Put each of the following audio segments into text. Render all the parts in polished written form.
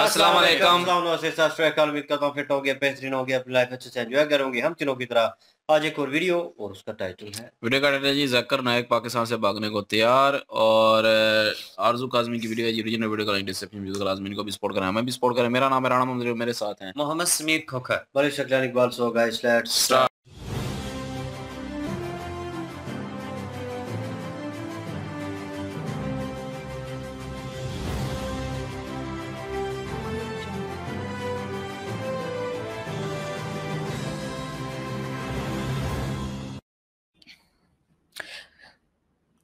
अस्सलाम वालेकुम। उम्मीद करता हूँ फिट हो गया, बेहतरीन हो गया, अपनी लाइफ अच्छे से एंजॉय करोगे। हम तीनों की तरह आज एक और वीडियो, और उसका टाइटल है, वीडियो का टाइटल है जी ज़कीर नाइक पाकिस्तान से भागने को तैयार। और आरजू काज़मी की वीडियो है जी, रीजनल वीडियो का इंटरसेप्शन, लाजमी इनको भी सपोर्ट करें, हमें भी सपोर्ट करें। मेरा नाम है राणा मोहम्मद, मेरे साथ हैं मोहम्मद समीर खोखर, बड़ी शक्ल इकबाल सो गाइस।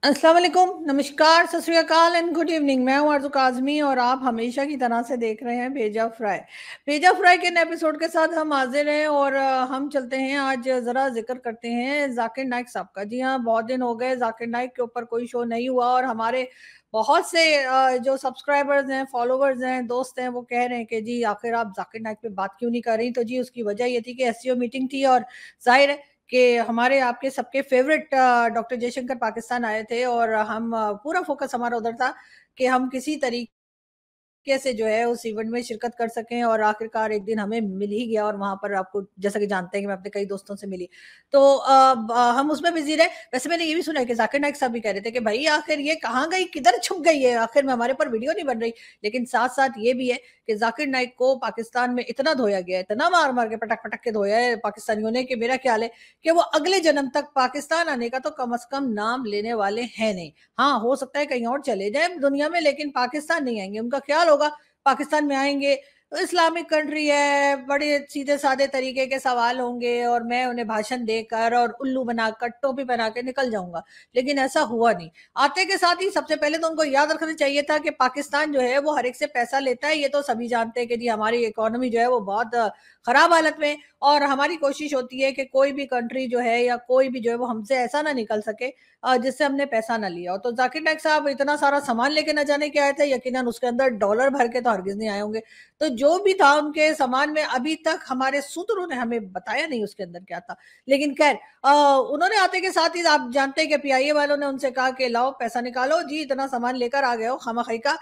अस्सलाम वालेकुम, नमस्कार, सत श्री अकाल एंड गुड इवनिंग। मैं हूँ अर्जू काज़मी और आप हमेशा की तरह से देख रहे हैं भेजा फ्राई के नए एपिसोड के साथ हम हाजिर हैं। और हम चलते हैं, आज ज़रा जिक्र करते हैं ज़कीर नाइक साहब का। जी हाँ, बहुत दिन हो गए ज़कीर नाइक के ऊपर कोई शो नहीं हुआ, और हमारे बहुत से जो सब्सक्राइबर्स हैं, फॉलोवर्स हैं, दोस्त हैं, वो कह रहे हैं कि जी आखिर आप ज़कीर नाइक पे बात क्यों नहीं कर रही। तो जी उसकी वजह ये थी कि एससीओ मीटिंग थी, और जाहिर है कि हमारे आपके सबके फेवरेट डॉक्टर जयशंकर पाकिस्तान आए थे, और हम पूरा फोकस हमारा उधर था कि हम किसी तरीके से जो है उस इवेंट में शिरकत कर सकें। और आखिरकार एक दिन हमें मिल ही गया, और वहां पर आपको जैसा कि जानते हैं कि मैं अपने कई दोस्तों से मिली, तो हम उसमें बिजी रहे। वैसे मैंने ये भी सुना है कि ज़कीर नाइक साहब भी कह रहे थे कि भाई आखिर ये कहाँ गई, किधर छुप गई है, आखिर में हमारे पर वीडियो नहीं बन रही। लेकिन साथ साथ ये भी है कि ज़कीर नाइक को पाकिस्तान में इतना धोया गया है, इतना मार मार के पटक पटक के धोया है पाकिस्तानियों ने, कि मेरा ख्याल है कि वो अगले जन्म तक पाकिस्तान आने का तो कम से कम नाम लेने वाले हैं नहीं। हाँ, हो सकता है कहीं और चले जाए दुनिया में, लेकिन पाकिस्तान नहीं आएंगे। उनका ख्याल होगा पाकिस्तान में आएंगे तो इस्लामिक कंट्री है, बड़े सीधे साधे तरीके के सवाल होंगे, और मैं उन्हें भाषण देकर और उल्लू बनाकर टोपी पहना के निकल जाऊंगा। लेकिन ऐसा हुआ नहीं। आते के साथ ही सबसे पहले तो उनको याद रखना चाहिए था कि पाकिस्तान जो है वो हर एक से पैसा लेता है। ये तो सभी जानते हैं कि जी हमारी इकोनॉमी जो है वो बहुत खराब हालत में, और हमारी कोशिश होती है कि कोई भी कंट्री जो है या कोई भी जो है वो हमसे ऐसा ना निकल सके जिससे हमने पैसा ना लिया हो। तो ज़कीर नाइक साहब इतना सारा सामान लेके न जाने के आए थे, यकीनन उसके अंदर डॉलर भर के तो हरगिज नहीं आए होंगे। तो जो भी था उनके सामान में अभी तक हमारे सूत्रों ने हमें बताया नहीं उसके अंदर क्या था। लेकिन खैर उन्होंने आते के साथ ही, आप जानते हैं कि PIA वालों ने उनसे कहा कि लाओ पैसा निकालो जी, इतना सामान लेकर आ गए हो खामखाई का।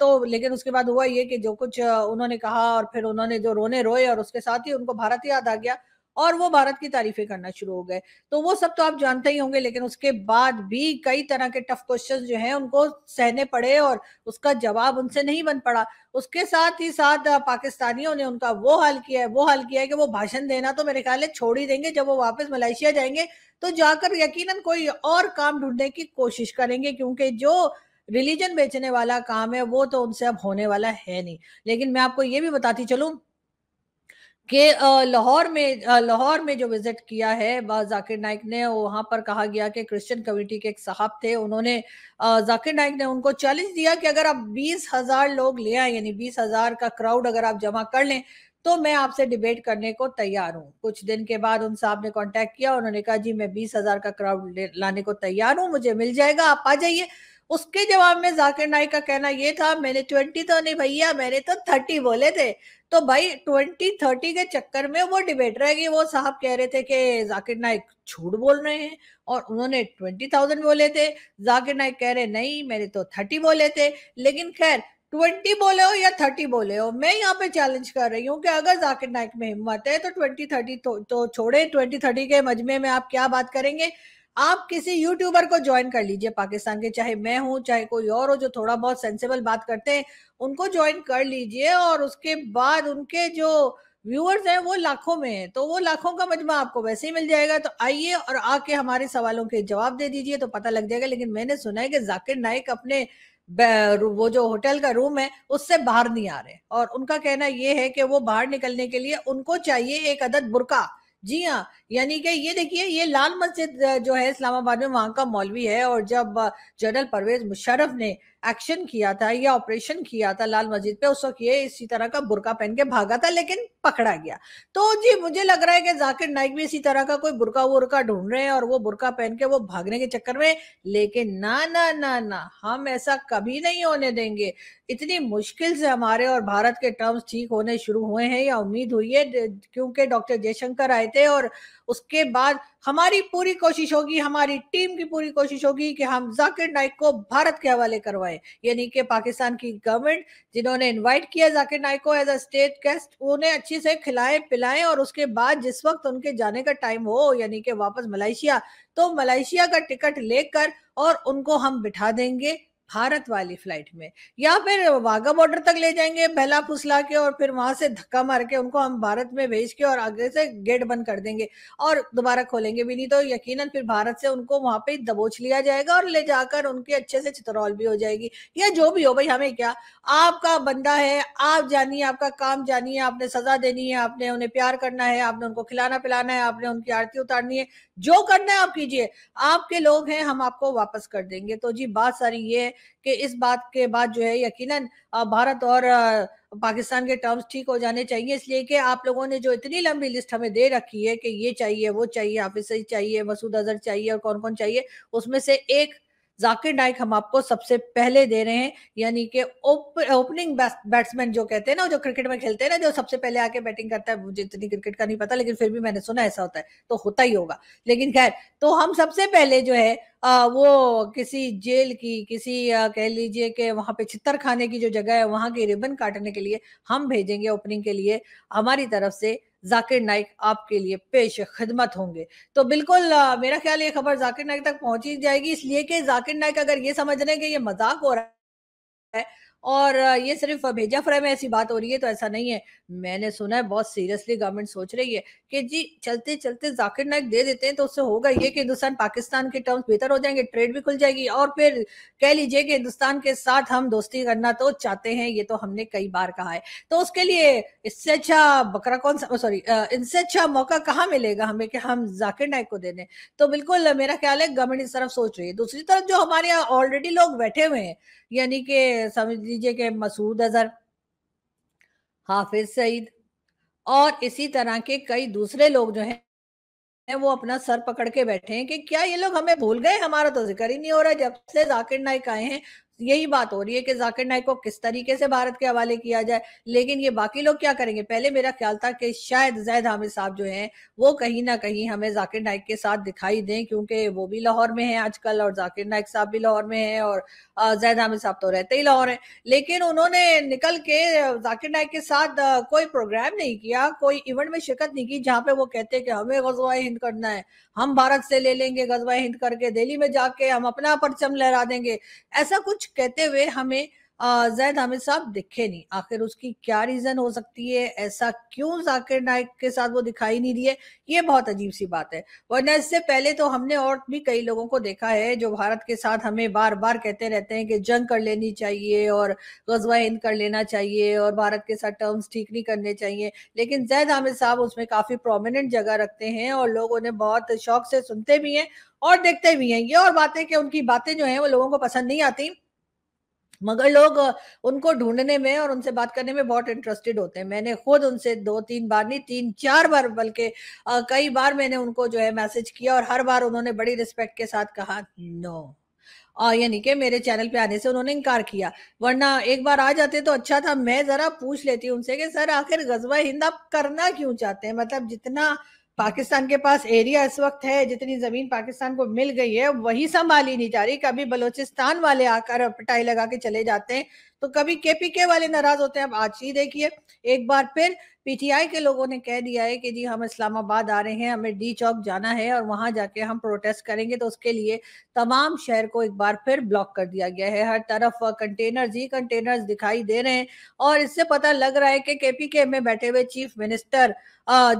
तो लेकिन उसके बाद हुआ ये कि जो कुछ उन्होंने कहा, और फिर उन्होंने जो रोने रोए, और उसके साथ ही उनको भारत याद आ गया और वो भारत की तारीफें करना शुरू हो गए। तो वो सब तो आप जानते ही होंगे। लेकिन उसके बाद भी कई तरह के टफ क्वेश्चंस जो हैं उनको सहने पड़े, और उसका जवाब उनसे नहीं बन पड़ा। उसके साथ ही साथ पाकिस्तानियों ने उनका वो हाल किया है कि वो भाषण देना तो मेरे ख्याल है छोड़ ही देंगे। जब वो वापस मलेशिया जाएंगे तो जाकर यकीनन कोई और काम ढूंढने की कोशिश करेंगे, क्योंकि जो रिलीजन बेचने वाला काम है वो तो उनसे अब होने वाला है नहीं। लेकिन मैं आपको ये भी बताती चलूँ कि लाहौर में जो विजिट किया है ज़कीर नाइक ने, वहाँ पर कहा गया कि क्रिश्चियन कम्युनिटी के एक साहब थे, उन्होंने ज़कीर नाइक ने उनको चैलेंज दिया कि अगर आप 20,000 लोग ले आए, यानी 20,000 का क्राउड अगर आप जमा कर लें तो मैं आपसे डिबेट करने को तैयार हूँ। कुछ दिन के बाद उन साहब ने कांटेक्ट किया, उन्होंने कहा जी मैं 20,000 का क्राउड लाने को तैयार हूँ, मुझे मिल जाएगा, आप आ जाइए। उसके जवाब में ज़कीर नाइक का कहना यह था, मैंने 20 तो नहीं भैया, मैंने तो 30 बोले थे। तो भाई 20-30 के चक्कर में वो डिबेट रहेगी। वो साहब कह रहे थे कि ज़कीर नाइक झूठ बोल रहे हैं, और उन्होंने 20,000 बोले थे। ज़कीर नाइक कह रहे नहीं मैंने तो 30 बोले थे। लेकिन खैर 20 बोले हो या 30 बोले हो, मैं यहाँ पे चैलेंज कर रही हूँ कि अगर ज़कीर नाइक में हिम्मत है तो 20-30 तो छोड़े, 20-30 के मजमे में आप क्या बात करेंगे। आप किसी यूट्यूबर को ज्वाइन कर लीजिए पाकिस्तान के, चाहे मैं हूँ चाहे कोई और हो, जो थोड़ा बहुत सेंसिबल बात करते हैं उनको ज्वाइन कर लीजिए, और उसके बाद उनके जो व्यूअर्स हैं वो लाखों में हैं, तो वो लाखों का मजमा आपको वैसे ही मिल जाएगा। तो आइए और आके हमारे सवालों के जवाब दे दीजिए तो पता लग जाएगा। लेकिन मैंने सुना है कि ज़कीर नाइक अपने वो जो होटल का रूम है उससे बाहर नहीं आ रहे, और उनका कहना यह है कि वो बाहर निकलने के लिए उनको चाहिए एक अदद बुरका। जी हाँ, यानी कि ये देखिए, ये लाल मस्जिद जो है इस्लामाबाद में, वहाँ का मौलवी है, और जब जनरल परवेज मुशर्रफ ने एक्शन किया था या ऑपरेशन किया था लाल मस्जिद पे, उस वक्त ये इसी तरह का बुरका पहन के भागा था, लेकिन पकड़ा गया। तो जी मुझे लग रहा है कि ज़कीर नाइक भी इसी तरह का कोई बुरका वुरका ढूंढ रहे हैं, और वो बुरका पहन के वो भागने के चक्कर में। लेकिन ना ना ना ना, हम ऐसा कभी नहीं होने देंगे। इतनी मुश्किल से हमारे और भारत के टर्म्स ठीक होने शुरू हुए हैं, या उम्मीद हुई है, क्योंकि डॉक्टर जयशंकर आए थे, और उसके बाद हमारी पूरी कोशिश होगी, हमारी टीम की पूरी कोशिश होगी कि हम ज़कीर नाइक को भारत के हवाले करवाएं। है, यानी कि पाकिस्तान की गवर्नमेंट जिन्होंने इनवाइट किया जाकिर नाइक को एज अ स्टेट गेस्ट, उन्हें अच्छे से खिलाएं पिलाएं और उसके बाद जिस वक्त उनके जाने का टाइम हो यानी कि वापस मलेशिया, तो मलेशिया का टिकट लेकर और उनको हम बिठा देंगे भारत वाली फ्लाइट में, या फिर वाघा बॉर्डर तक ले जाएंगे बहला फुसला के और फिर वहां से धक्का मार के उनको हम भारत में भेज के और आगे से गेट बंद कर देंगे और दोबारा खोलेंगे भी नहीं, तो यकीनन फिर भारत से उनको वहां पे दबोच लिया जाएगा और ले जाकर उनके अच्छे से चितरौल भी हो जाएगी। या जो भी हो भाई, हमें क्या, आपका बंदा है, आप जानिए आपका काम जानिए, आपने सजा देनी है, आपने उन्हें प्यार करना है, आपने उनको खिलाना पिलाना है, आपने उनकी आरती उतारनी है, जो करना है आप कीजिए, आपके लोग हैं, हम आपको वापस कर देंगे। तो जी बात सारी ये है कि इस बात के बाद जो है यकीनन भारत और पाकिस्तान के टर्म्स ठीक हो जाने चाहिए, इसलिए कि आप लोगों ने जो इतनी लंबी लिस्ट हमें दे रखी है कि ये चाहिए वो चाहिए, हाफिज सईद चाहिए, मसूद अजहर चाहिए और कौन कौन चाहिए, उसमें से एक जाकिर नाइक हम आपको सबसे पहले दे रहे हैं, यानी कि ओपनिंग बैट्समैन जो कहते हैं ना, जो क्रिकेट में खेलते हैं ना, जो सबसे पहले आके बैटिंग करता है, मुझे इतनी क्रिकेट का नहीं पता लेकिन फिर भी मैंने सुना ऐसा होता है, तो होता ही होगा, लेकिन खैर तो हम सबसे पहले जो है वो किसी जेल की, किसी कह लीजिए कि वहां पे छितर खाने की जो जगह है वहां की रिबन काटने के लिए हम भेजेंगे ओपनिंग के लिए, हमारी तरफ से जाकिर नाइक आपके लिए पेश खिदमत होंगे। तो बिल्कुल मेरा ख्याल ये खबर जाकिर नाइक तक पहुंची जाएगी, इसलिए कि जाकिर नाइक अगर ये समझ रहे हैं कि ये मजाक हो रहा है और ये सिर्फ भेजा फ्राई में ऐसी बात हो रही है, तो ऐसा नहीं है। मैंने सुना है बहुत सीरियसली गवर्नमेंट सोच रही है कि जी चलते चलते जाकिर नाइक दे देते हैं तो उससे होगा ये कि हिंदुस्तान पाकिस्तान के टर्म्स बेहतर हो जाएंगे, ट्रेड भी खुल जाएगी और फिर कह लीजिए कि हिंदुस्तान के साथ हम दोस्ती करना तो चाहते हैं, ये तो हमने कई बार कहा है, तो उसके लिए इससे अच्छा बकरा कौन सा, सॉरी इनसे अच्छा मौका कहाँ मिलेगा हमें कि हम जाकिर नाइक को दे दें। तो बिल्कुल मेरा ख्याल है गवर्नमेंट इस तरफ सोच रही है। दूसरी तरफ जो हमारे यहाँ ऑलरेडी लोग बैठे हुए हैं, यानी कि समझ लीजिए कि मसूद अजहर, हाफिज सईद और इसी तरह के कई दूसरे लोग जो हैं वो अपना सर पकड़ के बैठे हैं कि क्या ये लोग हमें भूल गए, हमारा तो जिक्र ही नहीं हो रहा। जब से जाकिर नाइक आए हैं यही बात हो रही है कि जाकिर नाइक को किस तरीके से भारत के हवाले किया जाए, लेकिन ये बाकी लोग क्या करेंगे। पहले मेरा ख्याल था कि शायद जैद हामिद साहब जो हैं वो कहीं ना कहीं हमें जाकिर नाइक के साथ दिखाई दें, क्योंकि वो भी लाहौर में हैं आजकल और जाकिर नाइक साहब भी लाहौर में हैं और जैद हामिद साहब तो रहते ही लाहौर हैं, लेकिन उन्होंने निकल के जाकिर नाइक के साथ कोई प्रोग्राम नहीं किया, कोई इवेंट में शिरकत नहीं की जहाँ पे वो कहते कि हमें गजवाए हिंद करना है, हम भारत से ले लेंगे गजवाए हिंद करके, दिल्ली में जाके हम अपना परचम लहरा देंगे, ऐसा कुछ कहते हुए हमें जैद हामिद साहब दिखे नहीं। आखिर उसकी क्या रीजन हो सकती है, ऐसा क्यों जाकिर नाइक के साथ वो दिखाई नहीं दिए, ये बहुत अजीब सी बात है। वरना इससे पहले तो हमने और भी कई लोगों को देखा है जो भारत के साथ हमें बार बार कहते रहते हैं कि जंग कर लेनी चाहिए और गजवा हिंद कर लेना चाहिए और भारत के साथ टर्म्स ठीक नहीं करने चाहिए, लेकिन जैद हामिद साहब उसमें काफी प्रोमिनेंट जगह रखते हैं और लोग उन्हें बहुत शौक से सुनते भी हैं और देखते भी हैं। ये और बातें कि उनकी बातें जो है वो लोगों को पसंद नहीं आती, मगर लोग उनको ढूंढने में और उनसे बात करने में बहुत इंटरेस्टेड होते हैं। मैंने खुद उनसे 2-3 बार नहीं 3-4 बार बल्कि कई बार मैंने उनको जो है मैसेज किया और हर बार उन्होंने बड़ी रिस्पेक्ट के साथ कहा नो, यानी कि मेरे चैनल पे आने से उन्होंने इनकार किया, वरना एक बार आ जाते तो अच्छा था। मैं जरा पूछ लेती उनसे कि सर आखिर गजवा हिंद आप करना क्यों चाहते हैं, मतलब जितना पाकिस्तान के पास एरिया इस वक्त है, जितनी जमीन पाकिस्तान को मिल गई है वही संभाली नहीं जा रही, कभी बलोचिस्तान वाले आकर पटाई लगा के चले जाते हैं तो कभी केपीके वाले नाराज होते हैं। अब आज ही देखिए एक बार फिर पीटीआई के लोगों ने कह दिया है कि जी हम इस्लामाबाद आ रहे हैं, हमें D-चौक जाना है और वहां जाके हम प्रोटेस्ट करेंगे, तो उसके लिए तमाम शहर को एक बार फिर ब्लॉक कर दिया गया है। हर तरफ कंटेनर्स ही कंटेनर्स दिखाई दे रहे हैं और इससे पता लग रहा है कि केपीके में बैठे हुए चीफ मिनिस्टर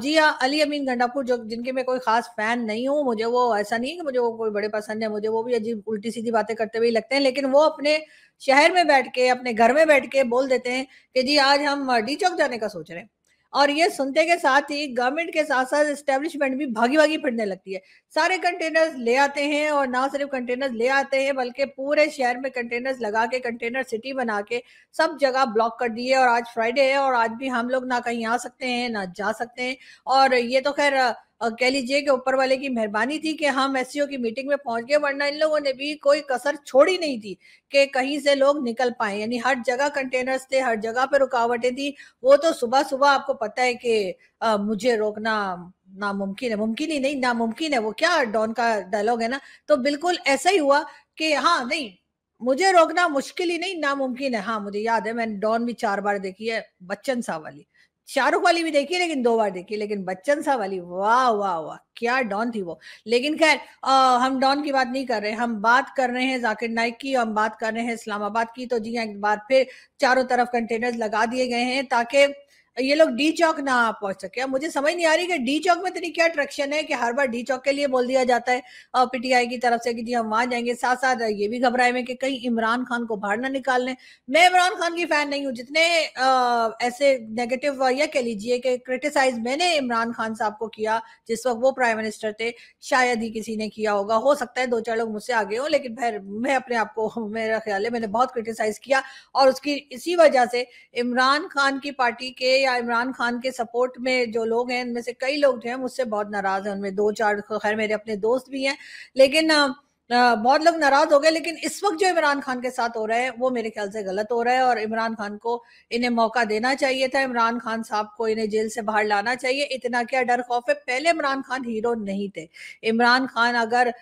जी अली अमीन गंडापुर, जो जिनके मैं कोई खास फैन नहीं हूँ, मुझे वो ऐसा नहीं है कि मुझे वो कोई बड़े पसंद है, मुझे वो भी अजीब उल्टी सीधी बातें करते हुए लगते हैं, लेकिन वो अपने शहर में बैठ के अपने घर में बैठ के बोल देते हैं कि जी आज हम D-चौक जाने का सोच रहे हैं, और ये सुनते के साथ ही गवर्नमेंट के साथ साथ एस्टेब्लिशमेंट भी भागी भागी फिरने लगती है, सारे कंटेनर्स ले आते हैं और ना सिर्फ कंटेनर्स ले आते हैं बल्कि पूरे शहर में कंटेनर्स लगा के कंटेनर सिटी बना के सब जगह ब्लॉक कर दिए। और आज फ्राइडे है और आज भी हम लोग ना कहीं आ सकते हैं ना जा सकते हैं, और ये तो खैर कह लीजिए कि ऊपर वाले की मेहरबानी थी कि हम एससीओ की मीटिंग में पहुंच गए, वरना इन लोगों ने भी कोई कसर छोड़ी नहीं थी कि कहीं से लोग निकल पाए, यानी हर जगह कंटेनर्स थे, हर जगह पे रुकावटें थी। वो तो सुबह सुबह आपको पता है कि मुझे रोकना नामुमकिन है, मुमकिन ही नहीं नामुमकिन है, वो क्या डॉन का डायलॉग है ना। तो बिल्कुल ऐसा ही हुआ कि हाँ नहीं मुझे रोकना मुश्किल ही नहीं नामुमकिन है। हाँ मुझे याद है, मैंने डॉन भी 4 बार देखी है, बच्चन साहब वाली, शाहरुख वाली भी देखी लेकिन 2 बार देखी, लेकिन बच्चन साहब वाली वाह वाह वाह क्या डॉन थी वो। लेकिन खैर हम डॉन की बात नहीं कर रहे, हम बात कर रहे हैं जाकिर नाइक की, हम बात कर रहे हैं इस्लामाबाद की। तो जी हाँ, एक बार फिर चारों तरफ कंटेनर्स लगा दिए गए हैं ताकि ये लोग डी चौक ना पहुंच सके। मुझे समझ नहीं आ रही कि डी चौक में इतनी क्या अट्रैक्शन है कि हर बार डी चौक के लिए बोल दिया जाता है पीटीआई की तरफ से कि जी हम वहां जाएंगे। साथ साथ ये भी घबराए में कि कहीं इमरान खान को बाहर ना निकाल लें। मैं इमरान खान की फैन नहीं हूँ, जितने ऐसे नेगेटिव या कह लीजिए कि क्रिटिसाइज मैंने इमरान खान साहब को किया जिस वक्त वो प्राइम मिनिस्टर थे, शायद ही किसी ने किया होगा, हो सकता है 2-4 लोग मुझसे आगे हों, लेकिन फिर मैं अपने आप को, मेरा ख्याल है मैंने बहुत क्रिटिसाइज किया और उसकी इसी वजह से इमरान खान की पार्टी के या इमरान खान के सपोर्ट में जो लोग हैं उनमें से कई लोग जो हैं मुझसे बहुत नाराज हैं। उनमें 2-4 खैर मेरे अपने दोस्त भी हैं, लेकिन बहुत लोग नाराज हो गए। लेकिन इस वक्त जो इमरान खान के साथ हो रहा है वो मेरे ख्याल से गलत हो रहा है और इमरान खान को इन्हें मौका देना चाहिए था। इमरान खान साहब को इन्हें जेल से बाहर लाना चाहिए। इतना क्या डर खौफ है, पहले इमरान खान हीरो नहीं थे। इमरान खान अगर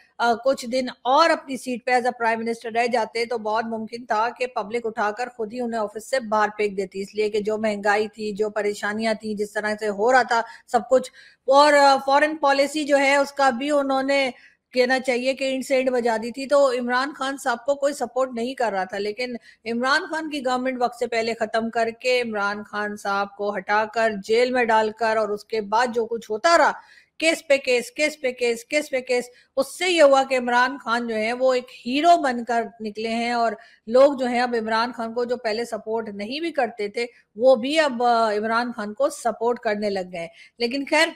कुछ दिन और अपनी सीट पे एज अ प्राइम मिनिस्टर रह जाते तो बहुत मुमकिन था कि पब्लिक उठाकर खुद ही उन्हें ऑफिस से बाहर फेंक देती, इसलिए कि जो महंगाई थी, जो परेशानियां थी, जिस तरह से हो रहा था सब कुछ, और फॉरेन पॉलिसी जो है उसका भी उन्होंने कहना चाहिए कि इंड से इंड बजा दी थी। तो इमरान खान साहब को कोई सपोर्ट नहीं कर रहा था, लेकिन इमरान खान की गवर्नमेंट वक्त से पहले खत्म करके इमरान खान साहब को हटाकर जेल में डालकर और उसके बाद जो कुछ होता रहा, केस पे केस, केस पे केस, केस पे केस, उससे ये हुआ कि इमरान खान जो है वो एक हीरो बनकर निकले हैं और लोग जो है अब इमरान खान को, जो पहले सपोर्ट नहीं भी करते थे, वो भी अब इमरान खान को सपोर्ट करने लग गए। लेकिन खैर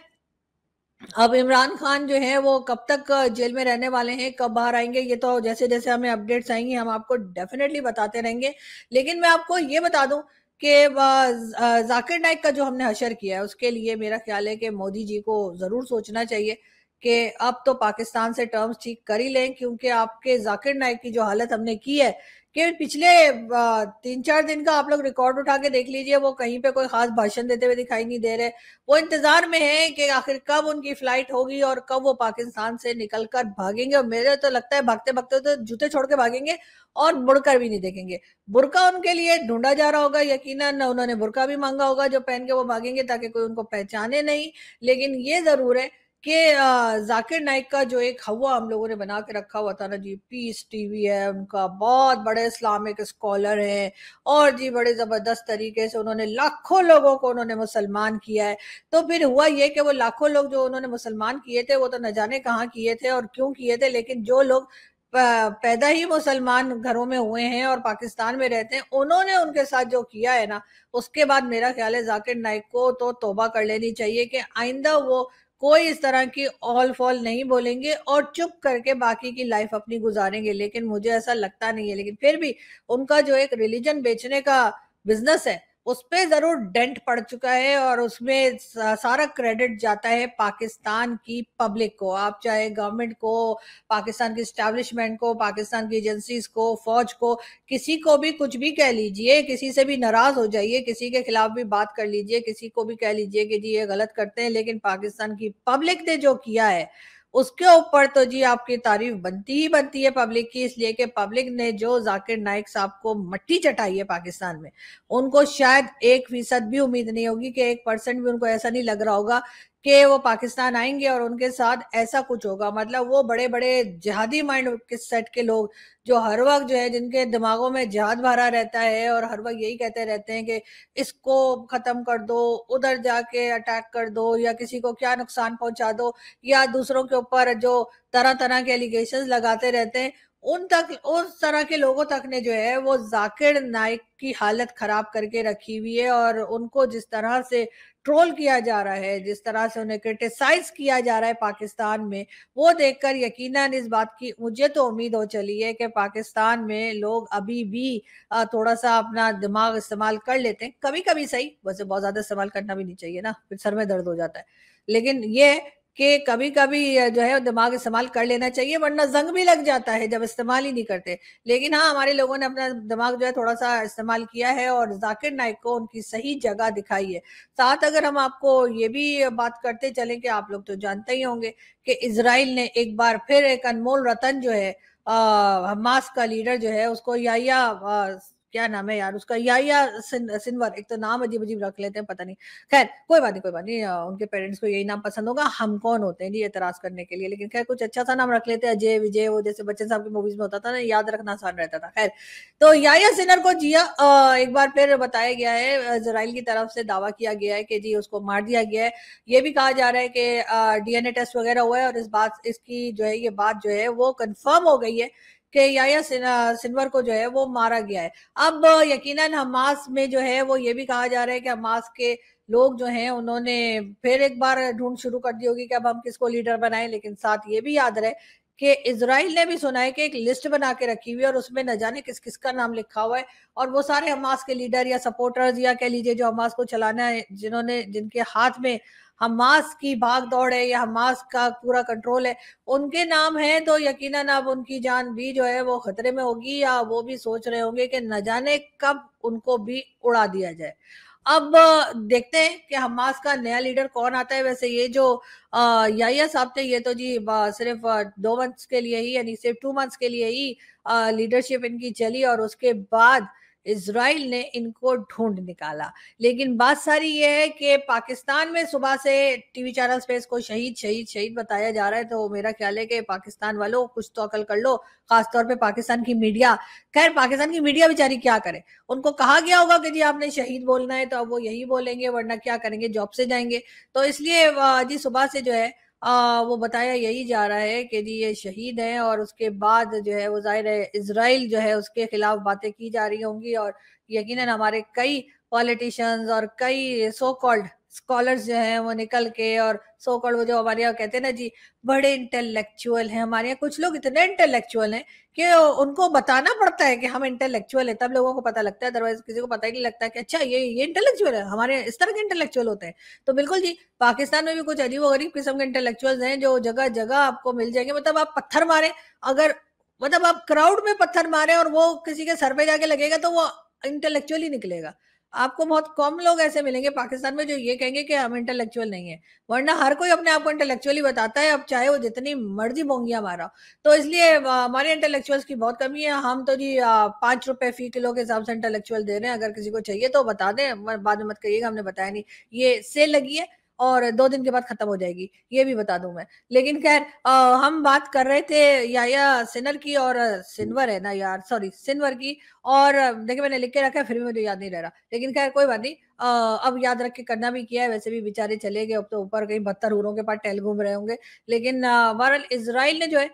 अब इमरान खान जो है वो कब तक जेल में रहने वाले हैं, कब बाहर आएंगे, ये तो जैसे जैसे हमें अपडेट्स आएंगे हम आपको डेफिनेटली बताते रहेंगे। लेकिन मैं आपको ये बता दूं कि जाकिर नाइक का जो हमने हशर किया है उसके लिए मेरा ख्याल है कि मोदी जी को जरूर सोचना चाहिए कि अब तो पाकिस्तान से टर्म्स ठीक कर ही लें, क्योंकि आपके जाकिर नाइक की जो हालत हमने की है कि पिछले 3-4 दिन का आप लोग रिकॉर्ड उठा के देख लीजिए, वो कहीं पे कोई खास भाषण देते हुए दिखाई नहीं दे रहे। वो इंतजार में है कि आखिर कब उनकी फ्लाइट होगी और कब वो पाकिस्तान से निकलकर भागेंगे। और मेरे तो लगता है भागते भागते तो जूते छोड़ के भागेंगे और मुड़कर भी नहीं देखेंगे। बुर्का उनके लिए ढूंढा जा रहा होगा, यकीनन उन्होंने बुर्का भी मांगा होगा जो पहन के वो भागेंगे ताकि कोई उनको पहचाने नहीं। लेकिन ये जरूर है कि जाकिर नाइक का जो एक हवा हम लोगों ने बना के रखा हुआ था ना जी, पीस टीवी है उनका, बहुत बड़े इस्लामिक स्कॉलर हैं और जी बड़े ज़बरदस्त तरीके से उन्होंने लाखों लोगों को उन्होंने मुसलमान किया है। तो फिर हुआ ये कि वो लाखों लोग जो उन्होंने मुसलमान किए थे वो तो न जाने कहाँ किए थे और क्यों किए थे, लेकिन जो लोग पैदा ही मुसलमान घरों में हुए हैं और पाकिस्तान में रहते हैं उन्होंने उनके साथ जो किया है ना, उसके बाद मेरा ख्याल है जाकिर नाइक को तो तौबा कर लेनी चाहिए कि आइंदा वो कोई इस तरह की ऑल फॉल नहीं बोलेंगे और चुप करके बाकी की लाइफ अपनी गुजारेंगे। लेकिन मुझे ऐसा लगता नहीं है। लेकिन फिर भी उनका जो एक रिलीजन बेचने का बिजनेस है उस पे जरूर डेंट पड़ चुका है और उसमें सारा क्रेडिट जाता है पाकिस्तान की पब्लिक को। आप चाहे गवर्नमेंट को, पाकिस्तान की एस्टैब्लिशमेंट को, पाकिस्तान की एजेंसीज को, फौज को, किसी को भी कुछ भी कह लीजिए, किसी से भी नाराज हो जाइए, किसी के खिलाफ भी बात कर लीजिए, किसी को भी कह लीजिए कि जी ये गलत करते हैं, लेकिन पाकिस्तान की पब्लिक ने जो किया है उसके ऊपर तो जी आपकी तारीफ बनती ही बनती है पब्लिक की। इसलिए कि पब्लिक ने जो जाकिर नाइक साहब को मट्टी चटाई है पाकिस्तान में, उनको शायद 1% भी उम्मीद नहीं होगी कि 1% भी उनको ऐसा नहीं लग रहा होगा कि वो पाकिस्तान आएंगे और उनके साथ ऐसा कुछ होगा। मतलब वो बड़े बड़े जिहादी माइंड के सेट के लोग जो हर वक्त जो है जिनके दिमागों में जिहाद भरा रहता है और हर वक्त यही कहते रहते हैं कि इसको खत्म कर दो, उधर जाके अटैक कर दो, या किसी को क्या नुकसान पहुंचा दो, या दूसरों के ऊपर जो तरह तरह के एलिगेशन लगाते रहते हैं, उन तक, उस तरह के लोगों तक ने जो है वो जाकिर नाइक की हालत खराब करके रखी हुई है। और उनको जिस तरह से ट्रोल किया जा रहा है, जिस तरह से उन्हें क्रिटिसाइज किया जा रहा है पाकिस्तान में, वो देखकर यकीनन इस बात की मुझे तो उम्मीद हो चली है कि पाकिस्तान में लोग अभी भी थोड़ा सा अपना दिमाग इस्तेमाल कर लेते हैं, कभी कभी सही, वैसे बहुत ज्यादा इस्तेमाल करना भी नहीं चाहिए ना, फिर सर में दर्द हो जाता है, लेकिन ये कि कभी कभी जो है दिमाग इस्तेमाल कर लेना चाहिए वरना जंग भी लग जाता है जब इस्तेमाल ही नहीं करते। लेकिन हाँ, हमारे लोगों ने अपना दिमाग जो है थोड़ा सा इस्तेमाल किया है और जाकिर नाइक को उनकी सही जगह दिखाई है। साथ अगर हम आपको ये भी बात करते चलें कि आप लोग तो जानते ही होंगे कि इसराइल ने एक बार फिर एक अनमोल रतन जो है हमास का लीडर जो है उसको याया क्या नाम है यार उसका, याया सिनवर, एक तो नाम अजीब अजीब रख लेते हैं पता नहीं, खैर कोई बात नहीं उनके पेरेंट्स को यही नाम पसंद होगा, हम कौन होते हैं जी एतराज करने के लिए, लेकिन खैर कुछ अच्छा सा नाम रख लेते हैं, अजय विजय, वो जैसे बच्चन साहब की मूवीज में होता था ना, याद रखना आसान रहता था। खैर तो याया सिनवर को जिया एक बार फिर बताया गया है, इजराइल की तरफ से दावा किया गया है कि जी उसको मार दिया गया है, ये भी कहा जा रहा है कि DNA टेस्ट वगैरह हुआ है और इसकी जो है ये बात जो है वो कन्फर्म हो गई है कि याया सिनवर को जो है वो मारा गया है। अब यकीनन हमास में जो है वो ये भी कहा जा रहा है कि हमास के लोग जो हैं उन्होंने फिर एक बार ढूंढ शुरू कर दी होगी कि अब हम किसको लीडर बनाएं, लेकिन साथ ये भी याद रहे कि इजराइल ने भी सुना है कि एक लिस्ट बना के रखी हुई है और उसमें न जाने किस किस का नाम लिखा हुआ है, और वो सारे हमास के लीडर या सपोर्टर्स या कह लीजिए जो हमास को चलाना है, जिनके हाथ में हमास की भाग दौड़ है या हमास का पूरा कंट्रोल है, उनके नाम है, तो यकीनन अब उनकी जान भी जो है वो खतरे में होगी, या वो भी सोच रहे होंगे कि न जाने कब उनको भी उड़ा दिया जाए। अब देखते हैं कि हमास का नया लीडर कौन आता है। वैसे ये जो याया साहब थे ये तो जी सिर्फ 2 मंथ्स के लिए ही, यानी सिर्फ 2 मंथ्स के लिए ही लीडरशिप इनकी चली और उसके बाद इजराइल ने इनको ढूंढ निकाला। लेकिन बात सारी ये है कि पाकिस्तान में सुबह से टीवी चैनल्स पे इसको शहीद शहीद शहीद बताया जा रहा है, तो मेरा ख्याल है कि पाकिस्तान वालों कुछ तो अकल कर लो, खासतौर पे पाकिस्तान की मीडिया। खैर पाकिस्तान की मीडिया बेचारी क्या करे, उनको कहा गया होगा कि जी आपने शहीद बोलना है तो अब वो यही बोलेंगे, वरना क्या करेंगे, जॉब से जाएंगे। तो इसलिए जी सुबह से जो है वो बताया यही जा रहा है कि जी ये शहीद हैं, और उसके बाद जो है वो जाहिर है इजराइल जो है उसके खिलाफ बातें की जा रही होंगी, और यकीनन हमारे कई पॉलिटिशियंस और कई सो कॉल्ड स्कॉलर्स जो हैं वो निकल के, और सो कॉल्ड वो जो हमारे यहाँ कहते हैं ना जी बड़े इंटेलेक्चुअल हैं, हमारे यहाँ कुछ लोग इतने इंटेलेक्चुअल हैं कि उनको बताना पड़ता है कि हम इंटेलेक्चुअल है, तब लोगों को पता लगता है, अदरवाइज किसी को पता ही नहीं लगता कि अच्छा ये इंटेलेक्चुअल है, हमारे इस तरह के इंटेलेक्चुअल होते हैं। तो बिल्कुल जी पाकिस्तान में भी कुछ अजीबोगरीब किस्म के इंटेलेक्चुअल्स हैं जो जगह जगह आपको मिल जाएंगे, मतलब आप पत्थर मारें, अगर मतलब आप क्राउड में पत्थर मारें और वो किसी के सर पे जाके लगेगा तो वो इंटेलेक्चुअल ही निकलेगा। आपको बहुत कम लोग ऐसे मिलेंगे पाकिस्तान में जो ये कहेंगे कि हम इंटेलेक्चुअल नहीं है, वरना हर कोई अपने आप को इंटेलेक्चुअली बताता है, अब चाहे वो जितनी मर्जी बोंगी हमारा। तो इसलिए हमारे इंटेलेक्चुअल्स की बहुत कमी है, हम तो जी 5 रुपए फी किलो के हिसाब से इंटेलेक्चुअल दे रहे हैं, अगर किसी को चाहिए तो बता दें, बाद में मत कहिएगा हमने बताया नहीं, ये सेल लगी है और 2 दिन के बाद खत्म हो जाएगी, ये भी बता दूं मैं। लेकिन खैर हम बात कर रहे थे याया सिनवर की, और सिनवर है ना यार, सॉरी सिनवर की, और देखिए मैंने लिख के रखा है फिर भी मुझे याद नहीं रह रहा, लेकिन खैर कोई बात नहीं, अब याद रख के करना भी किया है, वैसे भी बेचारे चले गए, अब तो ऊपर कहीं 72 हूरों के पास टहल घूम रहे होंगे। लेकिन बहरहाल इजराइल ने जो है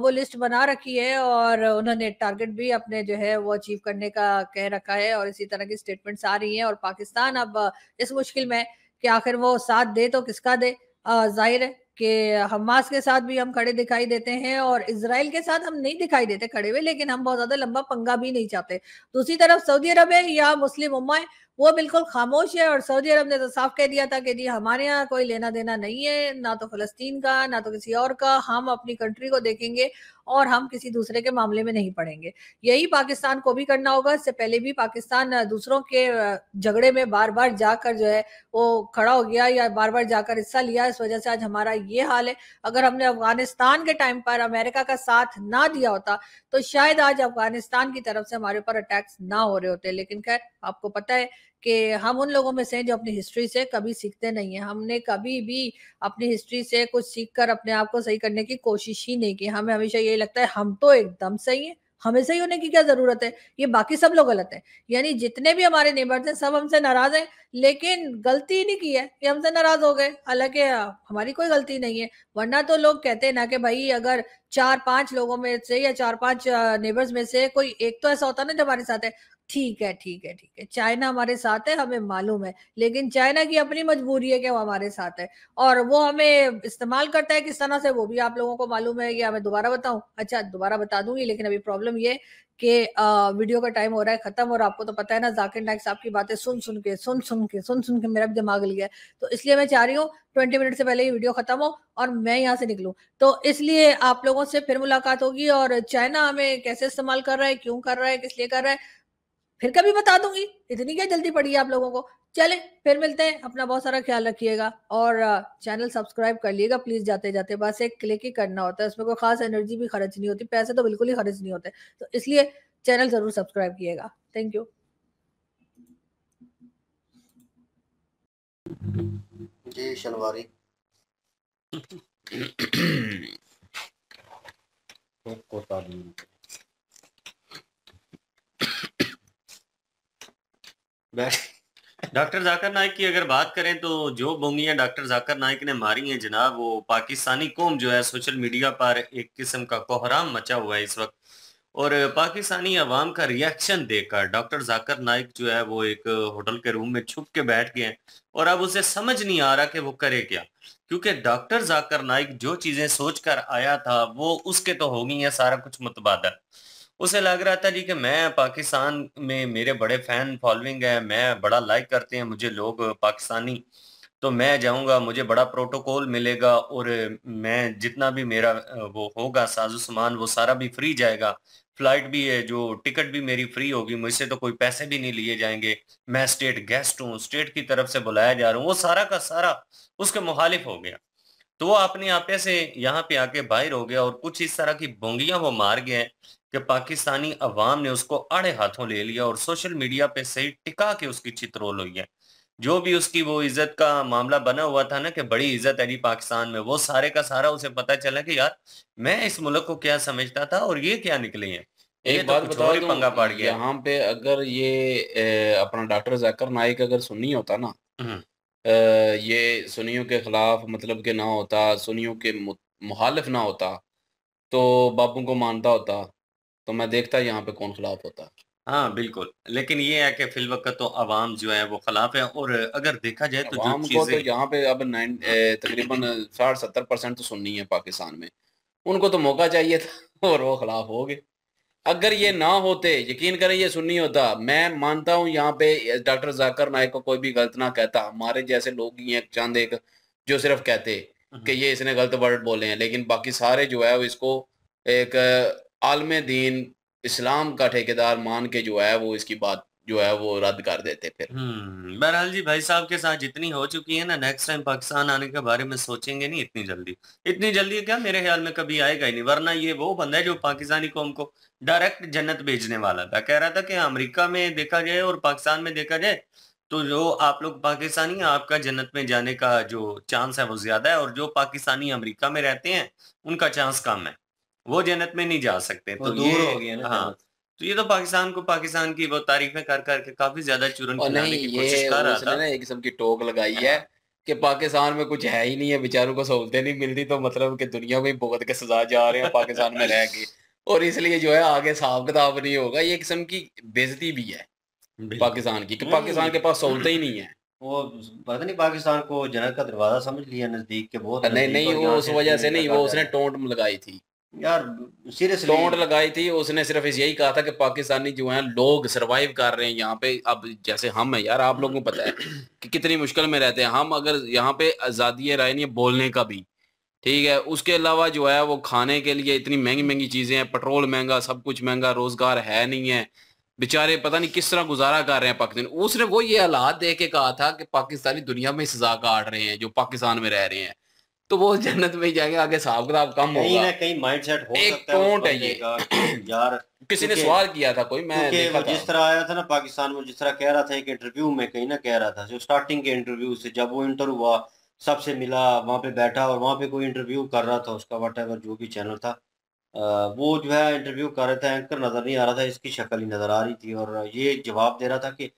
वो लिस्ट बना रखी है और उन्होंने टारगेट भी अपने जो है वो अचीव करने का कह रखा है, और इसी तरह की स्टेटमेंट्स आ रही है, और पाकिस्तान अब इस मुश्किल में कि आखिर वो साथ दे तो किसका दे। जाहिर है कि हमास के साथ भी हम खड़े दिखाई देते हैं और इजराइल के साथ हम नहीं दिखाई देते खड़े हुए, लेकिन हम बहुत ज्यादा लंबा पंगा भी नहीं चाहते। दूसरी तरफ सऊदी अरब है या मुस्लिम उम्मा है, वो बिल्कुल खामोश है, और सऊदी अरब ने तो साफ कह दिया था कि जी हमारे यहाँ कोई लेना देना नहीं है, ना तो फिलिस्तीन का ना तो किसी और का, हम अपनी कंट्री को देखेंगे और हम किसी दूसरे के मामले में नहीं पड़ेंगे। यही पाकिस्तान को भी करना होगा। इससे पहले भी पाकिस्तान दूसरों के झगड़े में बार बार जाकर जो है वो खड़ा हो गया या बार बार जाकर हिस्सा लिया, इस वजह से आज हमारा ये हाल है। अगर हमने अफगानिस्तान के टाइम पर अमेरिका का साथ ना दिया होता तो शायद आज अफगानिस्तान की तरफ से हमारे ऊपर अटैक्स ना हो रहे होते। लेकिन खैर आपको पता है कि हम उन लोगों में से जो अपनी हिस्ट्री से कभी सीखते नहीं है, हमने कभी भी अपनी हिस्ट्री से कुछ सीखकर अपने आप को सही करने की कोशिश ही नहीं की। हमें हमेशा यही लगता है हम तो एकदम सही है, हमें सही होने की क्या जरूरत है, ये बाकी सब लोग गलत हैं। यानी जितने भी हमारे नेबर्स हैं सब हमसे नाराज हैं, लेकिन गलती नहीं की है कि हमसे नाराज हो गए, हालांकि हमारी कोई गलती नहीं है। वरना तो लोग कहते हैं ना कि भाई अगर 4-5 लोगों में से या 4-5 नेबर्स में से कोई एक तो ऐसा होता ना जो हमारे साथ है, ठीक है, चाइना हमारे साथ है, हमें मालूम है, लेकिन चाइना की अपनी मजबूरी है कि वो हमारे साथ है और वो हमें इस्तेमाल करता है किस तरह से, वो भी आप लोगों को मालूम है। या मैं दोबारा बताऊं, अच्छा दोबारा बता दूंगी, लेकिन अभी प्रॉब्लम ये कि वीडियो का टाइम हो रहा है खत्म, और आपको तो पता है ना जाकिर नाइक साहब की बातें सुन सुन के मेरा भी दिमाग हिल गया है, तो इसलिए मैं चाह रही हूँ 20 मिनट से पहले ये वीडियो खत्म हो और मैं यहाँ से निकलूं। तो इसलिए आप लोगों से फिर मुलाकात होगी, और चाइना हमें कैसे इस्तेमाल कर रहा है, क्यों कर रहा है, किस लिए कर रहा है, फिर कभी बता दूंगी, इतनी क्या जल्दी पड़ी है आप लोगों को। चलें, फिर मिलते हैं, अपना बहुत सारा ख्याल रखिएगा और चैनल सब्सक्राइब कर लिएगा प्लीज। जाते जाते बस एक क्लिक ही करना होता है, उसमें कोई खास एनर्जी भी खर्च नहीं होती, पैसे तो बिल्कुल ही खर्च नहीं होते, तो इसलिए चैनल जरूर सब्सक्राइब किएगा। Thank you. जी शलवारी डॉक्टर जाकिर नाइक की अगर बात करें तो जो बोंगियां डॉक्टर जाकिर नाइक ने मारी हैं जनाब, वो पाकिस्तानी कौम जो है सोशल मीडिया पर एक किस्म का कोहराम मचा हुआ है इस वक्त, और पाकिस्तानी अवाम का रिएक्शन देखकर डॉक्टर जाकिर नाइक जो है वो एक होटल के रूम में छुप के बैठ गए हैं और अब उसे समझ नहीं आ रहा कि वो करे क्या, क्योंकि डॉक्टर जाकिर नाइक जो चीजें सोचकर आया था वो उसके तो हो गई है सारा कुछ मुतबादल। उसे लग रहा था जी कि मैं पाकिस्तान में, मेरे बड़े फैन फॉलोइंग है, मैं बड़ा लाइक करते हैं मुझे लोग पाकिस्तानी, तो मैं जाऊंगा, मुझे बड़ा प्रोटोकॉल मिलेगा और मैं जितना भी मेरा वो होगा साजो सामान वो सारा भी फ्री जाएगा, फ्लाइट भी है जो टिकट भी मेरी फ्री होगी, मुझसे तो कोई पैसे भी नहीं लिए जाएंगे, मैं स्टेट गेस्ट हूँ, स्टेट की तरफ से बुलाया जा रहा हूँ, वो सारा का सारा उसके मुखालिफ हो गया। तो वो अपने आपे से यहाँ पे आके बाहर हो गया और कुछ इस तरह की बोंगियां वो मार गए कि पाकिस्तानी अवाम ने उसको आड़े हाथों ले लिया और सोशल मीडिया पे सही टिका के उसकी चित्रोल हुई है। जो भी उसकी वो इज्जत का मामला बना हुआ था ना कि बड़ी इज्जत है जी पाकिस्तान में, वो सारे का सारा उसे पता चला कि यार मैं इस मुल्क को क्या समझता था और ये क्या निकले हैं। एक बात बताओ, पंगा पड़ गया यहाँ पे। अगर ये अपना डॉक्टर जाकिर नाइक अगर सुन्नी होता ना, ये सुन्नियों के खिलाफ मतलब के ना होता, सुन्नियों के मुखालिफ ना होता, तो बाबू को मानता होता, तो मैं देखता यहाँ पे कौन खिलाफ होता। हाँ बिल्कुल, लेकिन ये है कि फिलवक्त तो अवाम जो है वो खिलाफ है। और अगर देखा जाए तो अवाम को तो यहाँ पे अब तकरीबन 60-70% तो सुन्नी है पाकिस्तान में, उनको तो मौका चाहिए था और वो खिलाफ हो गए। अगर ये ना होते, यकीन करें ये सुन्नी होता, मैं मानता हूँ यहाँ पे डॉक्टर जाकिर नाइक को कोई भी गलत ना कहता। हमारे जैसे लोग ही हैं चंद एक जो सिर्फ कहते कि ये इसने गलत वर्ड बोले हैं, लेकिन बाकी सारे जो है इसको एक आलम दीन इस्लाम का ठेकेदार मान के जो है वो इसकी बात जो है वो रद्द कर देते। फिर बहरहाल जी भाई साहब के साथ जितनी हो चुकी है ना, नेक्स्ट टाइम पाकिस्तान आने के बारे में सोचेंगे नहीं इतनी जल्दी। इतनी जल्दी क्या, मेरे ख्याल में कभी आएगा ही नहीं, वरना ये वो बंदा है जो पाकिस्तानी कौम को डायरेक्ट जन्नत भेजने वाला था। कह रहा था कि अमरीका में देखा जाए और पाकिस्तान में देखा जाए तो जो आप लोग पाकिस्तानी हैं आपका जन्नत में जाने का जो चांस है वो ज्यादा है, और जो पाकिस्तानी अमरीका में रहते हैं उनका चांस कम है, वो जन्नत में नहीं जा सकते। तो दूर हो गया ना। हाँ, तो ये तो पाकिस्तान को पाकिस्तान की वो तारीफें कर करके काफी ज्यादा चूरन खिलाने की कोशिश कर रहा था। एक किस्म की टोक लगाई है कि पाकिस्तान में कुछ है ही नहीं है, बेचारों को सहूलतें नहीं मिलती, तो मतलब कि दुनिया में भुगत के सजा जा रहे हैं पाकिस्तान में रह के, और इसलिए जो है आगे हिसाब किताब नहीं होगा। ये किस्म की बेइज्जती भी है पाकिस्तान की, पाकिस्तान के पास सहूलतें ही नहीं है। वो पता नहीं पाकिस्तान को जन्नत का दरवाजा समझ लिया नजदीक के, बहुत नहीं वो उस वजह से नहीं, वो उसने टोंट लगाई थी यार, सीरियसली टोंट लगाई थी उसने। सिर्फ यही कहा था कि पाकिस्तानी जो हैं लोग सरवाइव कर रहे हैं यहाँ पे, अब जैसे हम हैं यार, आप लोगों को पता है कि कितनी मुश्किल में रहते हैं हम। अगर यहाँ पे आज़ादी राय नहीं है बोलने का भी, ठीक है, उसके अलावा जो है वो खाने के लिए इतनी महंगी महंगी चीजें हैं, पेट्रोल महंगा, सब कुछ महंगा, रोजगार है नहीं है, बेचारे पता नहीं किस तरह गुजारा कर रहे हैं पाकिस्तान। उसने वो ये हालात दे के कहा था कि पाकिस्तानी दुनिया में सजा काट रहे हैं जो पाकिस्तान में रह रहे हैं, तो वो जन्नत में ही जाएंगे, आगे हिसाब किताब कम होगा। कहीं ना कहीं माइंडसेट हो सकता है, टोंट है ये यार। किसी ने सवाल किया था कोई, मैं देखा था। जिस तरह आया था ना पाकिस्तान में, जिस तरह कह रहा था एक इंटरव्यू में, कहीं ना कह रहा था जो स्टार्टिंग के इंटरव्यू से, जब वो इंटर हुआ सबसे मिला, वहाँ पे बैठा और वहाँ पे कोई इंटरव्यू कर रहा था उसका, वट एवर जो भी चैनल था वो जो है इंटरव्यू कर रहे थे, एंकर नजर नहीं आ रहा था, इसकी शक्ल ही नजर आ रही थी, और ये जवाब दे रहा था कि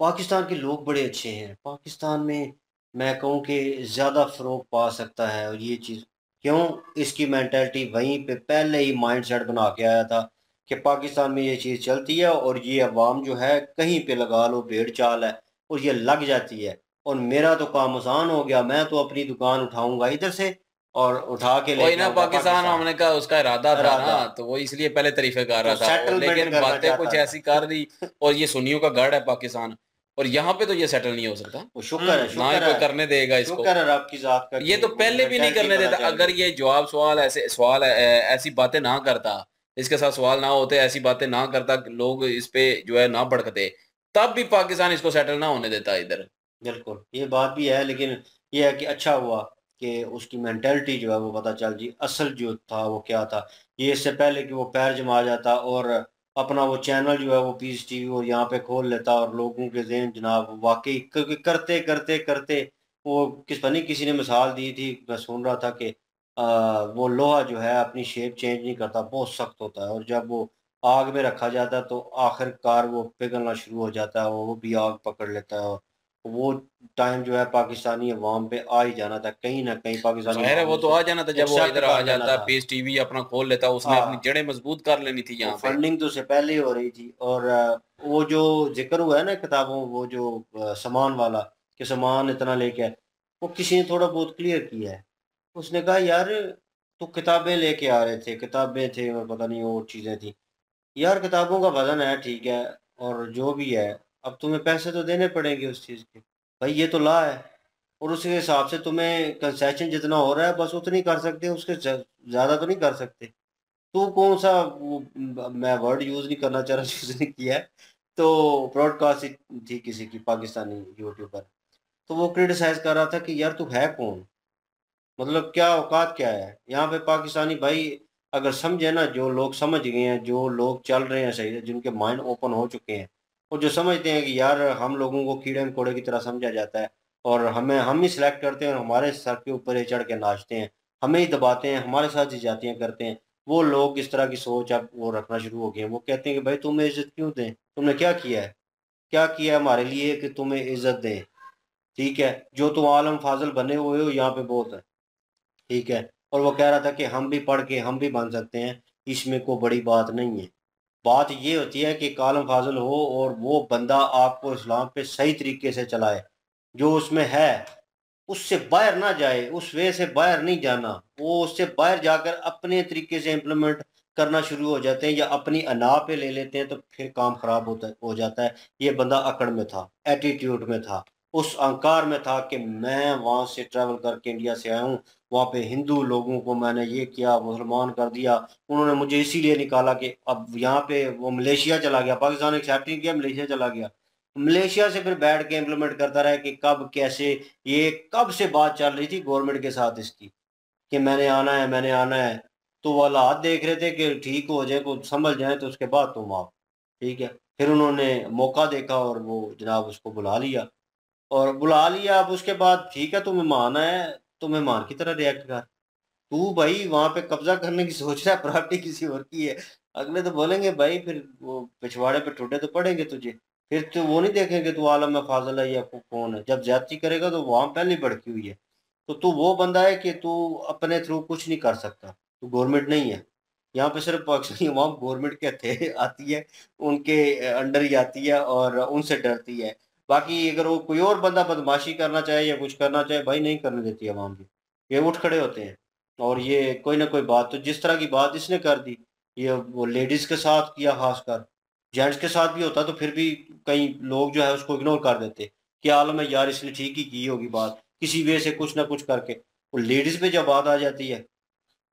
पाकिस्तान के लोग बड़े अच्छे हैं, पाकिस्तान में मैं कहूँ कि ज़्यादा फ़रोग पा सकता है, और ये चीज़ क्यों, इसकी मैंटेलिटी वहीं पे पहले ही माइंड सेट बना के आया था कि पाकिस्तान में ये चीज़ चलती है और ये अवाम जो है कहीं पे लगा लो भेड़ चाल है और ये लग जाती है, और मेरा तो काम आसान हो गया, मैं तो अपनी दुकान उठाऊंगा इधर से और उठा के ले ना पाकिस्तान। हमने कहा उसका इरादा था ना, तो वो इसलिए पहले तरीफे कर रहा था, लेकिन बातें कुछ ऐसी कर दी, और ये सुन्नियों का गढ़ है पाकिस्तान, और यहाँ पे तो ये सेटल नहीं हो सकता। वो शुक्र है करने देगा इसको, आपकी जात का ये तो पहले भी नहीं करने देता। अगर ये जवाब सवाल ऐसे सवाल ऐसी बातें ना करता, इसके साथ सवाल ना होते, ऐसी बातें ना करता, लोग इस पे जो है ना भड़कते, तब भी पाकिस्तान इसको सेटल ना होने देता इधर। बिल्कुल ये बात भी है, लेकिन ये है कि अच्छा हुआ कि उसकी मैंटेलिटी जो है वो पता चल जी, असल जो था वो क्या था। ये इससे पहले कि वो पैर जमा जाता और अपना वो चैनल जो है वो पीस टीवी वो यहाँ पे खोल लेता और लोगों के ज़हन जनाब वाकई करते करते करते वो किस पता नहीं किसी ने मिसाल दी थी, मैं सुन रहा था कि वो लोहा जो है अपनी शेप चेंज नहीं करता, बहुत सख्त होता है और जब वो आग में रखा जाता है तो आखिरकार वो पिघलना शुरू हो जाता है, वो भी आग पकड़ लेता है। और वो टाइम जो है पाकिस्तानी अवाम पे आ ही जाना था कहीं ना कहीं, पाकिस्तानी वो तो आ जाना था जब वो इधर आ जाता, पीस टीवी अपना खोल लेता, उसने अपनी जड़ें मजबूत कर लेनी थी। यहाँ फंडिंग तो उससे पहले ही हो रही थी। और वो जो जिक्र हुआ है ना किताबों, वो जो सामान वाला कि सामान इतना लेके आए, वो किसी ने थोड़ा बहुत क्लियर किया है। उसने कहा यार तो किताबें लेके आ रहे थे, किताबें थे और पता नहीं वो चीज़ें थी, यार किताबों का वजन है ठीक है और जो भी है, अब तुम्हें पैसे तो देने पड़ेंगे उस चीज़ के, भाई ये तो ला है और उसके हिसाब से तुम्हें कंसेशन जितना हो रहा है बस उतनी कर सकते हैं, उसके ज़्यादा तो नहीं कर सकते। तो कौन सा मैं वर्ड यूज़ नहीं करना चाह रहा, यूज़ नहीं किया है, तो ब्रॉडकास्ट थी किसी की पाकिस्तानी यूट्यूबर, तो वो क्रिटिसाइज़ कर रहा था कि यार तू है कौन, मतलब क्या औकात क्या है। यहाँ पे पाकिस्तानी भाई अगर समझे ना, जो लोग समझ गए हैं, जो लोग चल रहे हैं सही, जिनके माइंड ओपन हो चुके हैं और जो समझते हैं कि यार हम लोगों को कीड़े मकोड़े की तरह समझा जाता है और हमें हम ही सिलेक्ट करते हैं और हमारे सर के ऊपर चढ़ के नाचते हैं, हमें ही दबाते हैं, हमारे साथ ही जातियाँ करते हैं, वो लोग इस तरह की सोच अब वो रखना शुरू हो गए हैं। वो कहते हैं कि भाई तुम्हें इज़्ज़त क्यों दें, तुमने क्या किया है, क्या किया हमारे लिए कि तुम्हें इज़्ज़त दें, ठीक है जो तुम आलम फाजल बने हुए हो यहाँ पे बहुत है, ठीक है। और वो कह रहा था कि हम भी पढ़ के हम भी बन सकते हैं, इसमें कोई बड़ी बात नहीं है। बात ये होती है कि आलम फाजल हो और वो बंदा आपको इस्लाम पे सही तरीके से चलाए, जो उसमें है उससे बाहर ना जाए, उस वे से बाहर नहीं जाना, वो उससे बाहर जाकर अपने तरीके से इम्प्लीमेंट करना शुरू हो जाते हैं या अपनी अना पे ले लेते हैं, तो फिर काम ख़राब हो जाता है। ये बंदा अकड़ में था, एटीट्यूड में था, उस अहंकार में था कि मैं वहाँ से ट्रैवल करके इंडिया से आया हूँ, वहाँ पे हिंदू लोगों को मैंने ये किया, मुसलमान कर दिया, उन्होंने मुझे इसीलिए निकाला कि अब यहाँ पे वो मलेशिया चला गया, पाकिस्तान एक्सेप्ट नहीं किया, मलेशिया चला गया, मलेशिया से फिर बैठ के इम्प्लीमेंट करता रहा कि कब कैसे, ये कब से बात चल रही थी गवर्नमेंट के साथ इसकी कि मैंने आना है मैंने आना है, तो वो हालात देख रहे थे कि ठीक हो जाए को संभल जाए तो उसके बाद तुम आओ, ठीक है। फिर उन्होंने मौका देखा और वो जनाब उसको बुला लिया। अब उसके बाद ठीक है तुम मेहमान है, तो मेहमान की तरह रिएक्ट कर, तू भाई वहाँ पे कब्जा करने की सोच रहा है, प्रॉपर्टी किसी और की है, अगले तो बोलेंगे भाई फिर वो पिछवाड़े पे ठुडे तो पड़ेंगे तुझे, फिर तो वो नहीं देखेंगे तू आलम में फाजल है या कौन है, जब ज्यादती करेगा तो वहाँ पहले भड़की हुई है, तो तू वो बंदा है कि तू अपने थ्रू कुछ नहीं कर सकता, तू गवर्नमेंट नहीं है। यहाँ पे सिर्फ पाकिस्तानी अवाम गवर्नमेंट के हथे आती है, उनके अंडर ही आती है और उनसे डरती है, बाकी अगर वो कोई और बंदा बदमाशी करना चाहे या कुछ करना चाहे भाई नहीं करने देती अवाम की, ये उठ खड़े होते हैं और ये कोई ना कोई बात, तो जिस तरह की बात इसने कर दी, ये वो लेडीज़ के साथ किया, खासकर जेंट्स के साथ भी होता तो फिर भी कई लोग जो है उसको इग्नोर कर देते कि आलम है यार इसने ठीक ही की होगी बात, किसी वे से कुछ ना कुछ करके, वो लेडीज़ पर जब बात आ जाती है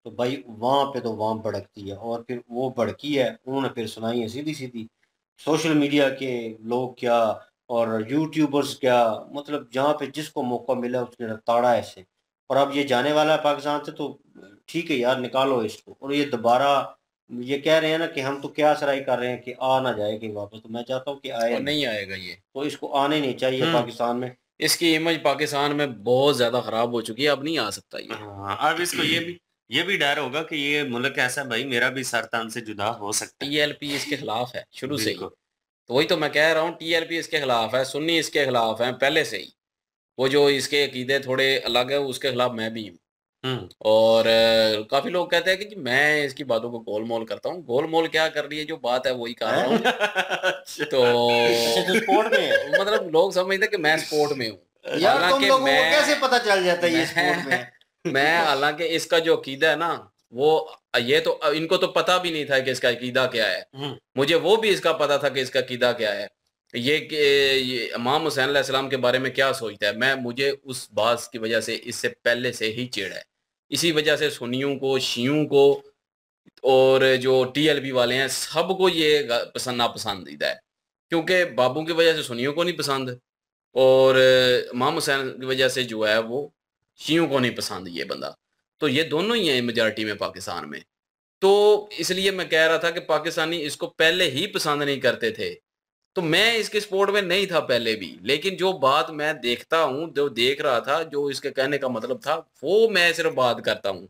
तो भाई वहाँ पर तो वाम भड़कती है और फिर वो भड़की है, उन्होंने फिर सुनाई है सीधी सीधी, सोशल मीडिया के लोग क्या और यूट्यूबर्स क्या, मतलब जहाँ पे जिसको मौका मिला उसने रताड़ा ऐसे, और अब ये जाने वाला है पाकिस्तान से, तो ठीक है यार निकालो इसको। और ये दोबारा ये कह रहे हैं ना कि हम तो क्या सराय कर रहे हैं कि आ ना जाए कि वापस, तो मैं चाहता हूँ कि आए और नहीं आएगा ये, तो इसको आने नहीं चाहिए पाकिस्तान में, इसकी इमेज पाकिस्तान में बहुत ज़्यादा ख़राब हो चुकी है, अब नहीं आ सकता ये। हाँ अब इसको ये भी डर होगा कि ये मुल्क ऐसा भाई मेरा भी सरतान से जुदा हो सकता है, TLP इसके खिलाफ है शुरू से ही, तो वही तो मैं कह रहा हूँ TLP इसके खिलाफ है, सुन्नी इसके खिलाफ हैं पहले से ही, वो जो इसके अकीदे थोड़े अलग है उसके खिलाफ मैं भी हूँ, और काफ़ी लोग कहते हैं कि मैं इसकी बातों को गोल मोल करता हूँ, गोल मोल क्या कर रही है, जो बात है वही कर रहा हूँ तो स्पोर्ट में मतलब लोग समझते हैं कि मैं स्पोर्ट में हूँ, हालांकि मैं कैसे पता चल जाता है ये स्पोर्ट में मैं, हालांकि इसका जो अकीदा है ना वो, ये तो इनको तो पता भी नहीं था कि इसका अकीदा क्या है, मुझे वो भी इसका पता था कि इसका अकीदा क्या है, ये इमाम हुसैन अलैहिस्सलाम के बारे में क्या सोचता है, मैं मुझे उस बात की वजह से इससे पहले से ही चिढ़ है, इसी वजह से सुन्नियों को, शियों को और जो TLP वाले हैं सबको ये पसंद नापसंदीदा है, क्योंकि बाबू की वजह से सुन्नियों को नहीं पसंद, और इमाम हुसैन की वजह से जो है वो शियों को नहीं पसंद ये बंदा, तो ये दोनों ही हैं मेजॉरिटी में पाकिस्तान में। तो इसलिए मैं कह रहा था कि पाकिस्तानी इसको पहले ही पसंद नहीं करते थे, तो मैं इसके सपोर्ट में नहीं था पहले भी, लेकिन जो बात मैं देखता हूँ, जो देख रहा था, जो इसके कहने का मतलब था, वो मैं सिर्फ बात करता हूँ।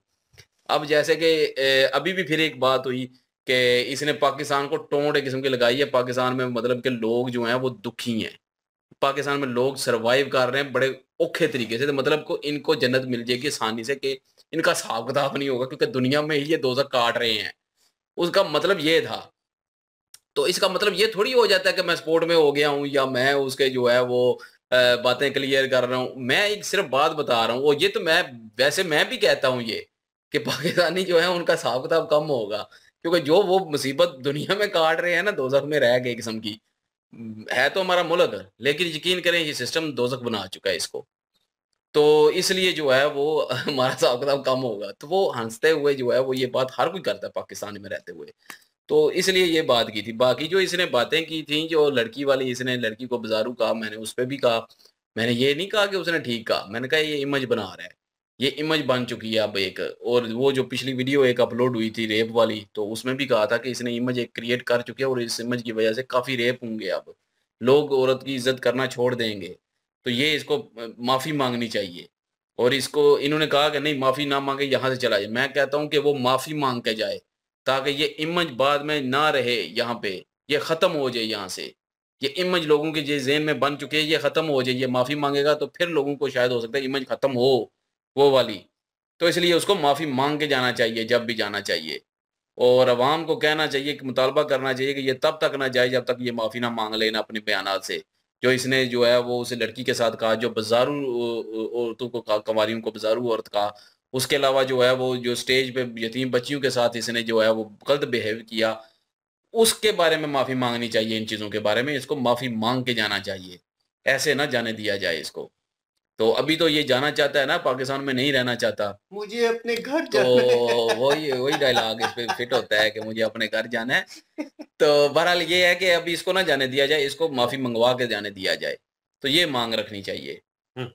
अब जैसे कि अभी भी फिर एक बात हुई कि इसने पाकिस्तान को टोंट एक किस्म की लगाई है, पाकिस्तान में मतलब कि लोग जो हैं वो दुखी हैं, पाकिस्तान में लोग सरवाइव कर रहे हैं बड़े औखे तरीके से, तो मतलब को इनको जन्नत मिल जाएगी आसानी से, कि इनका हिसाब किताब नहीं होगा क्योंकि दुनिया में ही ये दोज़ख काट रहे हैं, उसका मतलब ये था। तो इसका मतलब ये थोड़ी हो जाता है कि मैं सपोर्ट में हो गया हूँ या मैं उसके जो है वो बातें क्लियर कर रहा हूँ, मैं एक सिर्फ बात बता रहा हूँ। और ये तो मैं वैसे मैं भी कहता हूँ ये कि पाकिस्तानी जो है उनका हिसाब किताब कम होगा, क्योंकि जो वो मुसीबत दुनिया में काट रहे हैं ना, दोज़ख में रह गए किस्म की है तो हमारा मुल्क, लेकिन यकीन करें ये सिस्टम दोज़ख बना चुका है इसको, तो इसलिए जो है वो हमारा हिसाब किताब कम होगा। तो वो हंसते हुए जो है वो ये बात हर कोई करता है पाकिस्तान में रहते हुए, तो इसलिए ये बात की थी। बाकी जो इसने बातें की थी, जो लड़की वाली, इसने लड़की को बाजारू कहा, मैंने उस पर भी कहा, मैंने ये नहीं कहा कि उसने ठीक कहा, मैंने कहा ये इमेज बना रहा है, ये इमेज बन चुकी है अब एक। और वो जो पिछली वीडियो एक अपलोड हुई थी रेप वाली, तो उसमें भी कहा था कि इसने इमेज एक क्रिएट कर चुकी है और इस इमेज की वजह से काफ़ी रेप होंगे, अब लोग औरत की इज्जत करना छोड़ देंगे, तो ये इसको माफ़ी मांगनी चाहिए। और इसको इन्होंने कहा कि नहीं माफ़ी ना मांगे, यहाँ से चला जाए। मैं कहता हूँ कि वो माफ़ी मांग के जाए ताकि ये इमेज बाद में ना रहे, यहाँ पे ये ख़त्म हो जाए, यहाँ से ये इमेज लोगों के जेहन में बन चुके हैं, ये ख़त्म हो जाए। ये माफ़ी मांगेगा तो फिर लोगों को शायद हो सकता है इमेज ख़त्म हो वो वाली, तो इसलिए उसको माफ़ी मांग के जाना चाहिए जब भी जाना चाहिए। और आवाम को कहना चाहिए कि मुतालबा करना चाहिए कि ये तब तक ना जाए जब तक ये माफ़ी ना मांग लेना अपने बयान से, जो इसने जो है वो उस लड़की के साथ कहा, जो बाजारू औरतों को कहा, कंवारियों को बाजारू औरत कहा। उसके अलावा जो है वो जो स्टेज पे यतीम बच्चियों के साथ इसने जो है वो गलत बिहेव किया, उसके बारे में माफ़ी मांगनी चाहिए। इन चीज़ों के बारे में इसको माफ़ी मांग के जाना चाहिए, ऐसे ना जाने दिया जाए इसको। तो अभी तो ये जाना चाहता है ना, पाकिस्तान में नहीं रहना चाहता, मुझे अपने घर जाना है। तो वही डायलॉग इस पे फिट होता है कि मुझे अपने घर जाना है। तो बहरहाल ये है कि अभी इसको ना जाने दिया जाए, इसको माफी मंगवा के जाने दिया जाए, तो ये मांग रखनी चाहिए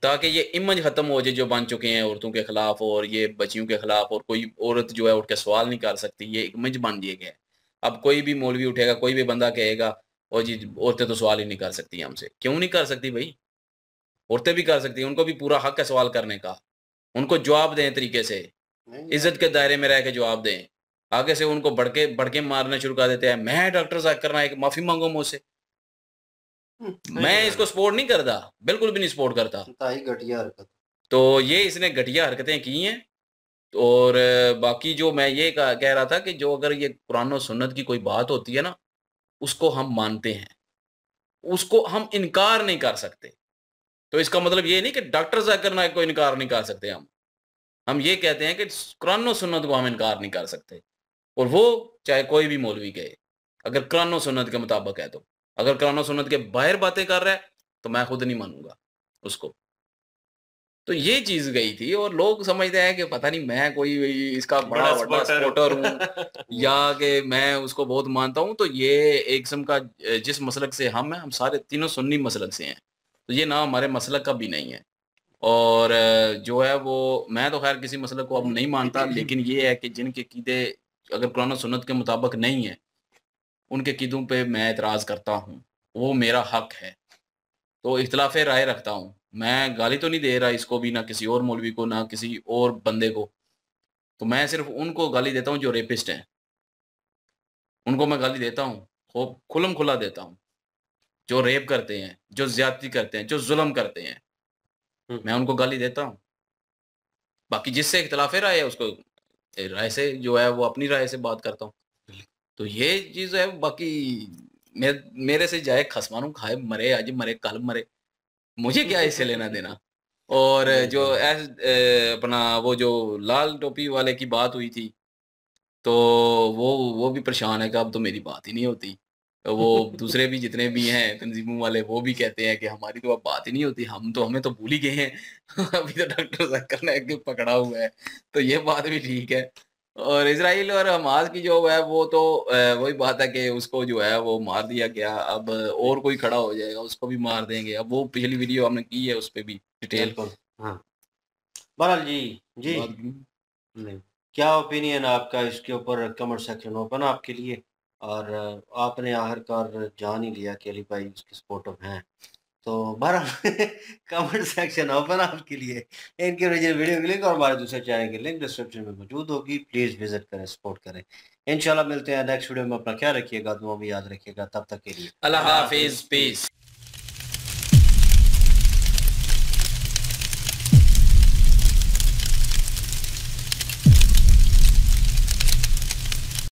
ताकि ये इमेज खत्म हो जाए जो बन चुके हैं औरतों के खिलाफ और ये बच्चियों के खिलाफ। और कोई औरत जो है उठ के सवाल नहीं कर सकती, ये इमेज बन दिए गए। अब कोई भी मौलवी उठेगा, कोई भी बंदा कहेगा और जी औरतें तो सवाल ही नहीं कर सकती हमसे। क्यों नहीं कर सकती भाई? औरतें भी कर सकती हैं, उनको भी पूरा हक है सवाल करने का। उनको जवाब दें तरीके से, इज्जत के दायरे में रह के जवाब दें। आगे से उनको बढ़के मारना शुरू कर देते हैं। मैं डॉक्टर ज़ाकिर नाइक, माफी मांगो मुझसे। मैं इसको सपोर्ट नहीं करता, बिल्कुल भी नहीं सपोर्ट करता। तो ये इसने घटिया हरकतें की हैं। और बाकी जो मैं ये कह रहा था कि जो अगर ये कुरान और सुन्नत की कोई बात होती है ना, उसको हम मानते हैं, उसको हम इनकार नहीं कर सकते। तो इसका मतलब ये नहीं कि डॉक्टर ज़ाकिर नाइक को इनकार नहीं कर सकते हम ये कहते हैं कि कुरान और सुन्नत को हम इनकार नहीं कर सकते। और वो चाहे कोई भी मौलवी कहे, अगर कुरान और सुन्नत के मुताबिक है तो। अगर कुरान और सुन्नत के बाहर बातें कर रहा है तो मैं खुद नहीं मानूंगा उसको। तो ये चीज़ गई थी। और लोग समझते हैं कि पता नहीं मैं कोई इसका बड़ा सपोर्टर हूँ या कि मैं उसको बहुत मानता हूँ। तो ये एक किस्म का जिस मसलक से हम हैं, हम सारे तीनों सुन्नी मसलक से हैं, तो ये ना हमारे मसलक का भी नहीं है। और जो है वो मैं तो खैर किसी मसलक को अब नहीं मानता, लेकिन ये है कि जिनके क़ीदे अगर कुरान और सुन्नत के मुताबिक नहीं है, उनके क़ीदों पे मैं एतराज़ करता हूँ, वो मेरा हक है। तो इख्तिलाफ़ राय रखता हूँ। मैं गाली तो नहीं दे रहा इसको भी, ना किसी और मौलवी को, ना किसी और बंदे को। तो मैं सिर्फ उनको गाली देता हूँ जो रेपिस्ट हैं, उनको मैं गाली देता हूँ, खूब खुलम खुला देता हूँ। जो रेप करते हैं, जो ज्यादती करते हैं, जो जुल्म करते हैं, मैं उनको गाली देता हूँ। बाकी जिससे इख्तिलाफ़े राय है उसको राय से जो है वो अपनी राय से बात करता हूँ। तो ये चीज़ है। बाकी मेरे से जाए खसमानों खाए, मरे आज मरे कल मरे, मुझे क्या इससे लेना देना। और जो अपना वो जो लाल टोपी वाले की बात हुई थी, तो वो भी परेशान है कि अब तो मेरी बात ही नहीं होती। वो दूसरे भी जितने भी हैं तंजीमों वाले, वो भी कहते हैं कि हमारी तो अब बात ही नहीं होती, हमें तो भूल ही गए हैं। अभी तो डॉक्टर ज़ाकिर नाइक को पकड़ा हुआ है, तो ये बात भी ठीक है। और इसराइल और हमास की जो है वो तो वही बात है कि उसको जो है वो मार दिया गया, अब और कोई खड़ा हो जाएगा उसको भी मार देंगे। अब वो पिछली वीडियो हमने की है उस पर भी डिटेल। हाँ बहरहाल जी क्या ओपिनियन आपका इसके ऊपर? कमेंट सेक्शन ओपन आपके लिए, और आपने आखिरकार जान ही लिया कि अली भाई उसके सपोर्टर हैं, तो बहरहाल कमेंट सेक्शन ओपन आपके लिए। इनके ओरिजिनल वीडियो के लिंक और हमारे दूसरे चैनल के लिंक डिस्क्रिप्शन में मौजूद होगी, प्लीज़ विजिट करें, सपोर्ट करें। इंशाल्लाह मिलते हैं नेक्स्ट वीडियो में। अपना ख्याल रखिएगा, दुआ भी याद रखिएगा, तब तक के लिए अल्लाह हाफिज़, पीस।